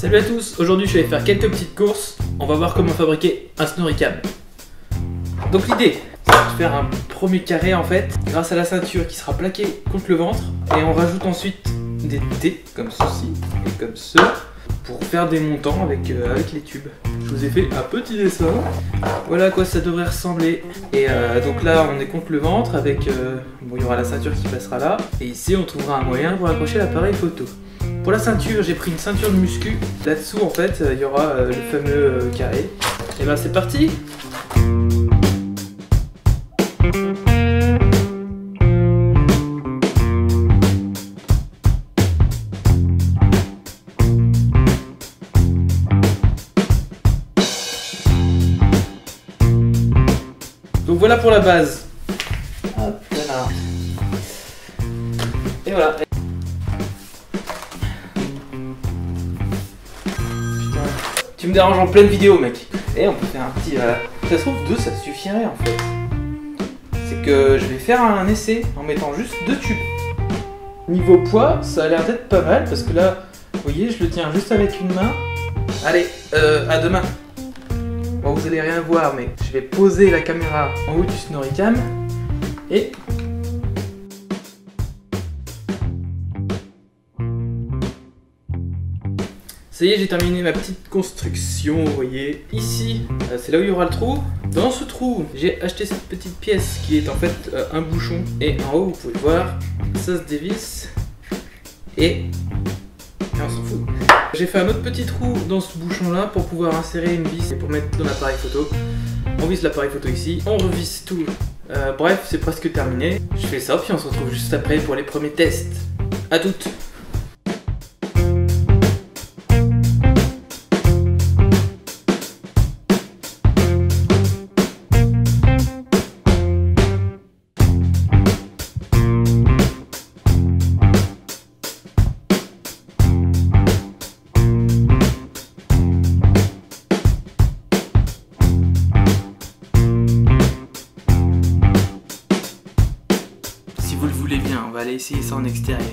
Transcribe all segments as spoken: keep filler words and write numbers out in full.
Salut à tous, aujourd'hui je vais faire quelques petites courses. On va voir comment fabriquer un Snorricam. Donc l'idée, c'est de faire un premier carré en fait, grâce à la ceinture qui sera plaquée contre le ventre. Et on rajoute ensuite des dés, comme ceci et comme ceux, pour faire des montants avec, euh, avec les tubes. Je vous ai fait un petit dessin. Voilà à quoi ça devrait ressembler. Et euh, donc là on est contre le ventre avec, euh, bon il y aura la ceinture qui passera là. Et ici on trouvera un moyen pour accrocher l'appareil photo. Pour la ceinture, j'ai pris une ceinture de muscu. Là-dessous, en fait, il euh, y aura euh, le fameux euh, carré. Et ben, c'est parti! Donc voilà pour la base. Hop là. Et voilà. Tu me déranges en pleine vidéo, mec. Et on peut faire un petit... Euh... Ça se trouve, deux, ça suffirait, en fait. C'est que je vais faire un essai en mettant juste deux tubes. Niveau poids, ça a l'air d'être pas mal, parce que là, vous voyez, je le tiens juste avec une main. Allez, euh, à demain. Bon, vous allez rien voir, mais je vais poser la caméra en haut du Snorricam. Et... Ça y est, j'ai terminé ma petite construction, vous voyez. Ici, euh, c'est là où il y aura le trou. Dans ce trou, j'ai acheté cette petite pièce qui est en fait euh, un bouchon. Et en haut, vous pouvez le voir, ça se dévisse. Et, et on s'en fout. J'ai fait un autre petit trou dans ce bouchon-là pour pouvoir insérer une vis et pour mettre dans l'appareil photo. On visse l'appareil photo ici, on revisse tout. Euh, bref, c'est presque terminé. Je fais ça, puis on se retrouve juste après pour les premiers tests. À toutes! Vous le voulez bien, on va aller essayer ça en extérieur.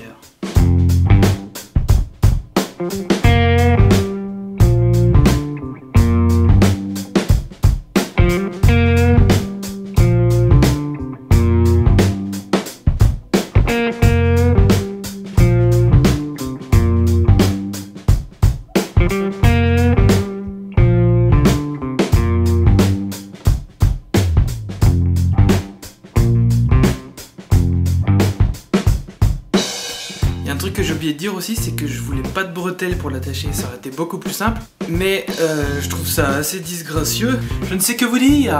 Que j'ai oublié de dire aussi, c'est que je voulais pas de bretelles pour l'attacher, ça aurait été beaucoup plus simple, mais euh, je trouve ça assez disgracieux, je ne sais que vous dire.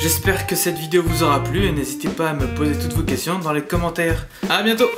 J'espère que cette vidéo vous aura plu et n'hésitez pas à me poser toutes vos questions dans les commentaires. À bientôt.